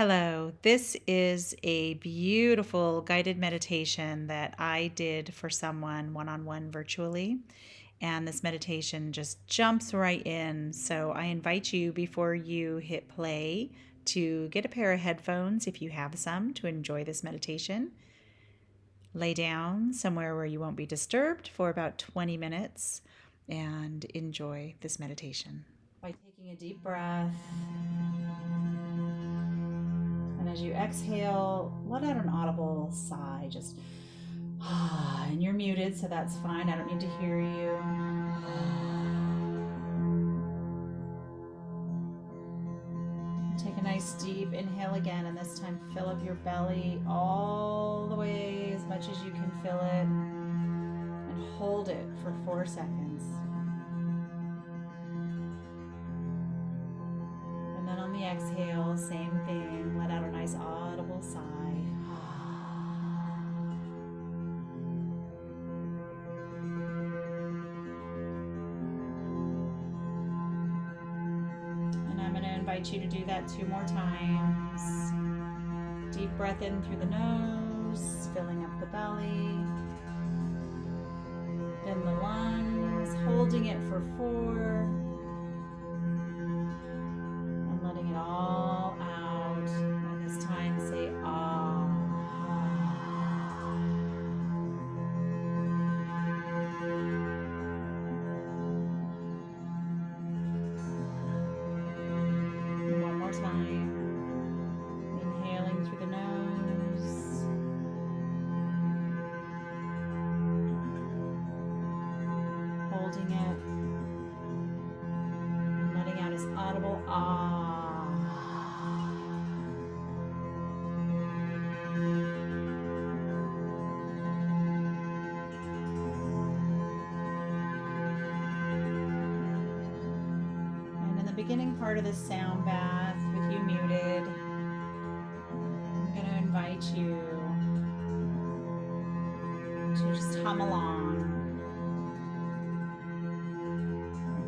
Hello, this is a beautiful guided meditation that I did for someone one-on-one virtually, and this meditation just jumps right in. So I invite you, before you hit play, to get a pair of headphones if you have some to enjoy this meditation. Lay down somewhere where you won't be disturbed for about 20 minutes and enjoy this meditation. By taking a deep breath, and as you exhale, let out an audible sigh, just and you're muted, so that's fine. I don't need to hear you. Take a nice deep inhale again, and this time fill up your belly all the way as much as you can fill it, and hold it for 4 seconds. And then on the exhale, same thing. Let out a nice audible sigh. And I'm going to invite you to do that 2 more times. Deep breath in through the nose, filling up the belly. Then the lungs, holding it for 4. Holding it, and letting out his audible ah. And in the beginning part of the sound bath, with you muted, I'm going to invite you to just hum along.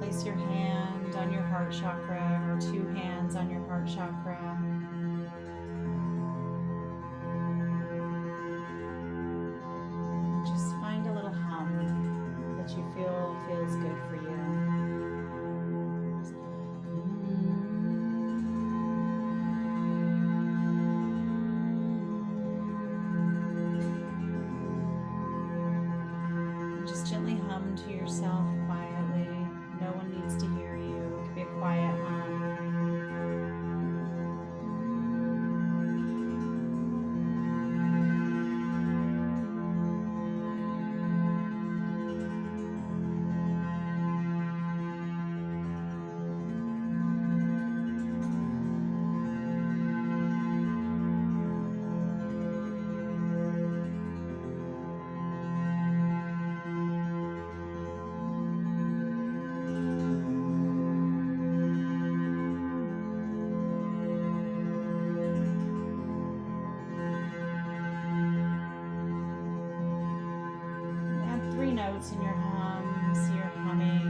Place your hand on your heart chakra, or 2 hands on your heart chakra. And just find a little hum that you feel feels good for you. And just gently hum to yourself quietly. No one needs to hear you. It could be a quiet notes in your hum. See your humming.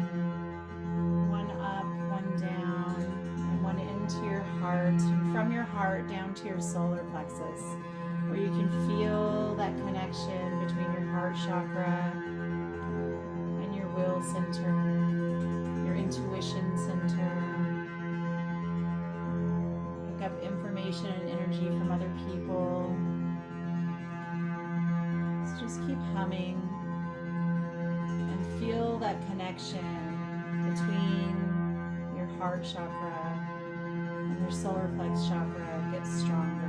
1 up, 1 down, and 1 into your heart, and from your heart down to your solar plexus, where you can feel that connection between your heart chakra and your will center, your intuition center. Pick up information and energy from other people. So just keep humming. Feel that connection between your heart chakra and your solar plexus chakra get stronger.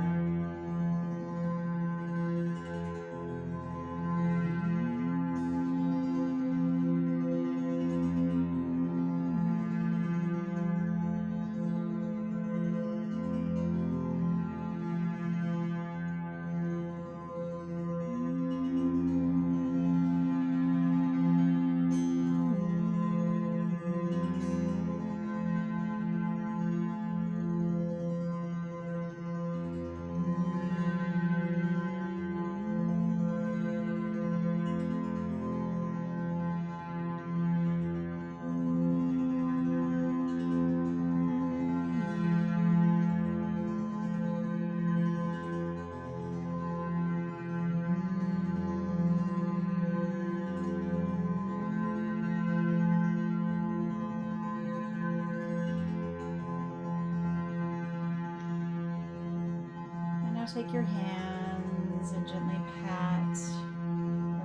to take your hands and gently pat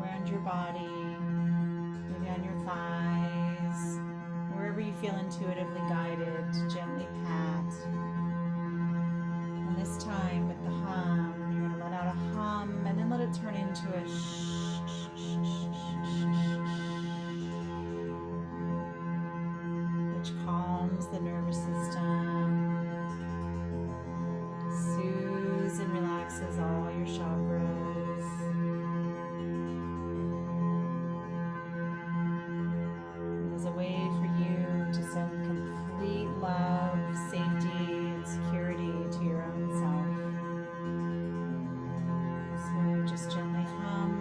around your body, maybe on your thighs, wherever you feel intuitively guided to gently pat. And this time with the hum, you're going to let out a hum and then let it turn into a shh. Calms the nervous system, soothes and relaxes all your chakras. It is a way for you to send complete love, safety, and security to your own self. So just gently hum.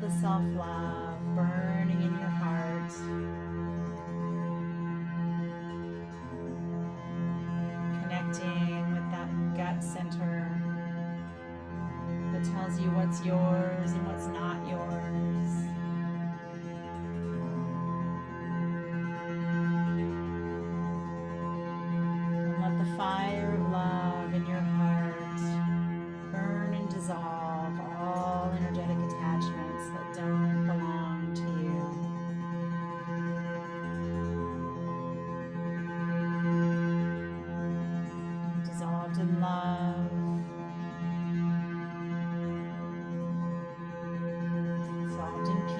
The self-love burning in your heart. Connecting with that gut center that tells you what's yours and what's not yours. And let the fire of love in your heart burn and dissolve all energetic attachments that don't belong to you. Dissolved in love. Dissolved in peace.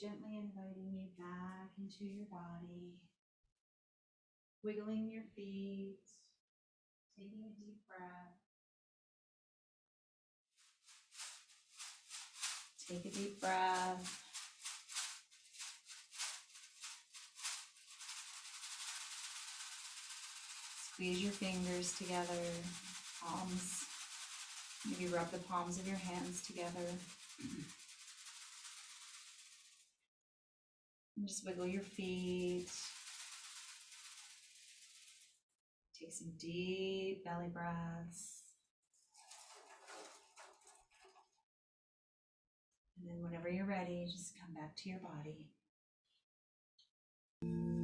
gently inviting you back into your body, wiggling your feet, taking a deep breath. Take a deep breath. Squeeze your fingers together, palms. Maybe rub the palms of your hands together. And just wiggle your feet. Take some deep belly breaths. And then whenever you're ready, just come back to your body.